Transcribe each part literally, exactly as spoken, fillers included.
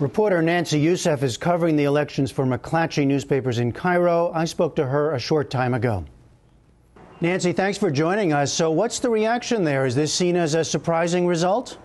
Reporter Nancy Youssef is covering the elections for McClatchy newspapers in Cairo. I spoke to her a short time ago. Nancy, thanks for joining us. So what's the reaction there? Is this seen as a surprising result?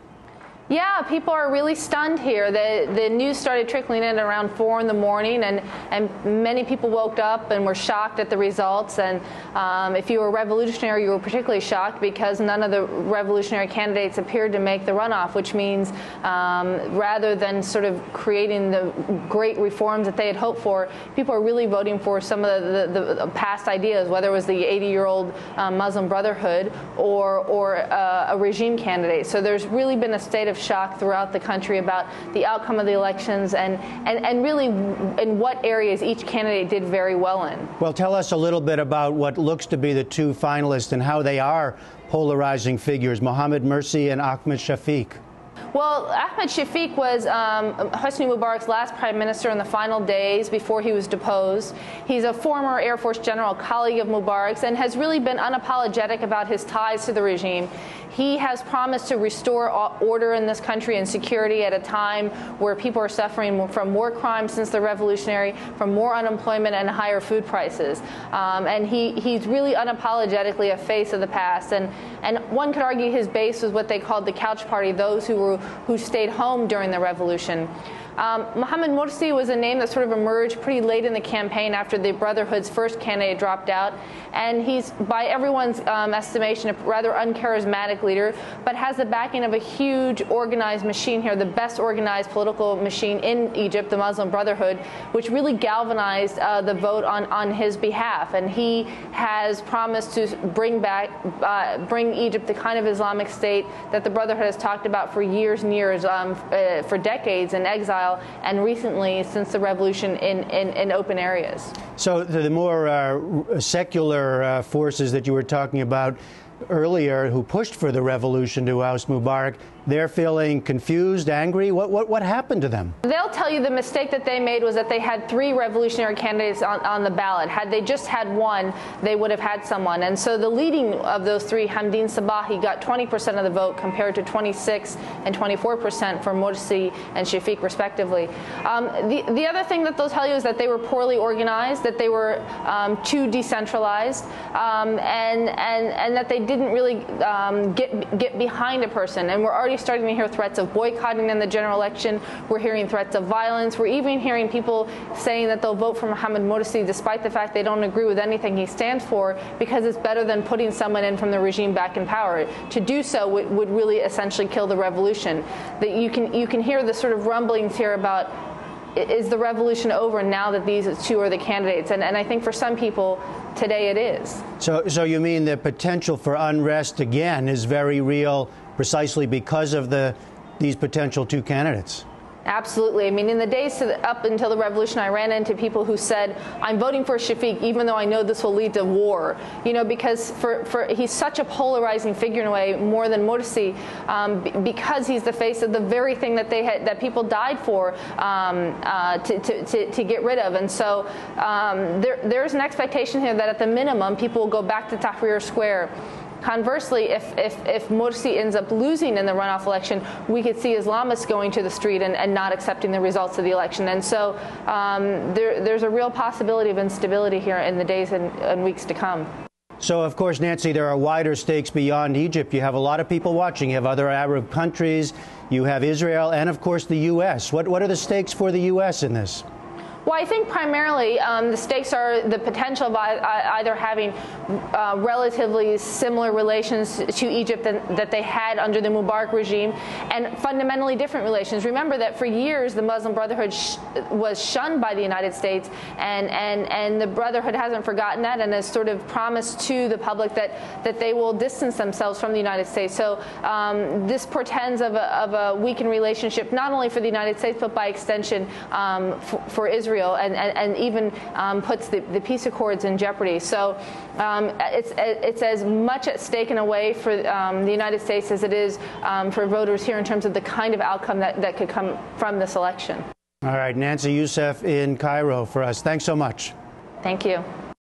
Yeah, people are really stunned here. The, the news started trickling in around four in the morning, and, and many people woke up and were shocked at the results. And um, if you were revolutionary, you were particularly shocked because none of the revolutionary candidates appeared to make the runoff, which means um, rather than sort of creating the great reforms that they had hoped for, people are really voting for some of the, the, the past ideas, whether it was the eighty-year-old uh, Muslim Brotherhood or, or uh, a regime candidate. So there's really been a state of shock throughout the country about the outcome of the elections and, and, and really in what areas each candidate did very well in. Well, tell us a little bit about what looks to be the two finalists and how they are polarizing figures, Mohamed Morsi and Ahmed Shafik. Well, Ahmed Shafik was um, Hosni Mubarak's last prime minister in the final days before he was deposed. He's a former Air Force general, colleague of Mubarak's, and has really been unapologetic about his ties to the regime. He has promised to restore order in this country and security at a time where people are suffering from more crime since the revolutionary, from more unemployment and higher food prices. Um, and he, he's really unapologetically a face of the past. And, and one could argue his base was what they called the couch party, those who, were, who stayed home during the revolution. Um, Mohamed Morsi was a name that sort of emerged pretty late in the campaign after the Brotherhood's first candidate dropped out. And he's, by everyone's um, estimation, a rather uncharismatic leader, but has the backing of a huge organized machine here, the best organized political machine in Egypt, the Muslim Brotherhood, which really galvanized uh, the vote on, on his behalf. And he has promised to bring back, uh, bring Egypt the kind of Islamic state that the Brotherhood has talked about for years and years, um, uh, for decades in exile, and recently since the revolution in, in, in open areas. So the more uh, secular uh, forces that you were talking about earlier who pushed for the revolution to oust Mubarak, they're feeling confused, angry. What, what, what happened to them? They'll tell you the mistake that they made was that they had three revolutionary candidates on, on the ballot. Had they just had one, they would have had someone. And so the leading of those three, Hamdine Sabahi, got twenty percent of the vote compared to twenty-six and twenty-four percent for Morsi and Shafik, respectively. Um, the, the other thing that they'll tell you is that they were poorly organized, that they were um, too decentralized, um, and, and, and that they didn't really um, get, get behind a person. And we're already starting to hear threats of boycotting in the general election. We're hearing threats of violence. We're even hearing people saying that they'll vote for Mohamed Morsi despite the fact they don't agree with anything he stands for because it's better than putting someone in from the regime back in power. To do so would, would really essentially kill the revolution. That you can, you can hear the sort of rumblings here about, is the revolution over now that these two are the candidates? And, and I think for some people, today it is. So, so you mean the potential for unrest, again, is very real precisely because of the, these potential two candidates? Absolutely. I mean, in the days to the, up until the revolution, I ran into people who said, I'm voting for Shafik, even though I know this will lead to war. You know, because for, for he's such a polarizing figure in a way, more than Morsi, um, because he's the face of the very thing that they had, that people died for um, uh, to, to, to, to get rid of. And so um, there, there's an expectation here that at the minimum, people will go back to Tahrir Square. Conversely, if, if, if Morsi ends up losing in the runoff election, we could see Islamists going to the street and, and not accepting the results of the election. And so um, there, there's a real possibility of instability here in the days and, and weeks to come. So, of course, Nancy, there are wider stakes beyond Egypt. You have a lot of people watching. You have other Arab countries. You have Israel and, of course, the U S. What, what are the stakes for the U S in this? Well, I think primarily um, the stakes are the potential of either having uh, relatively similar relations to Egypt than, that they had under the Mubarak regime and fundamentally different relations. Remember that for years the Muslim Brotherhood sh was shunned by the United States, and, and, and the Brotherhood hasn't forgotten that and has sort of promised to the public that, that they will distance themselves from the United States. So um, this portends of a, of a weakened relationship not only for the United States but by extension um, for, for Israel. And, and, and even um, puts the, the peace accords in jeopardy. So um, it's, it's as much at stake in a way for um, the United States as it is um, for voters here in terms of the kind of outcome that, that could come from this election. All right, Nancy Youssef in Cairo for us. Thanks so much. Thank you.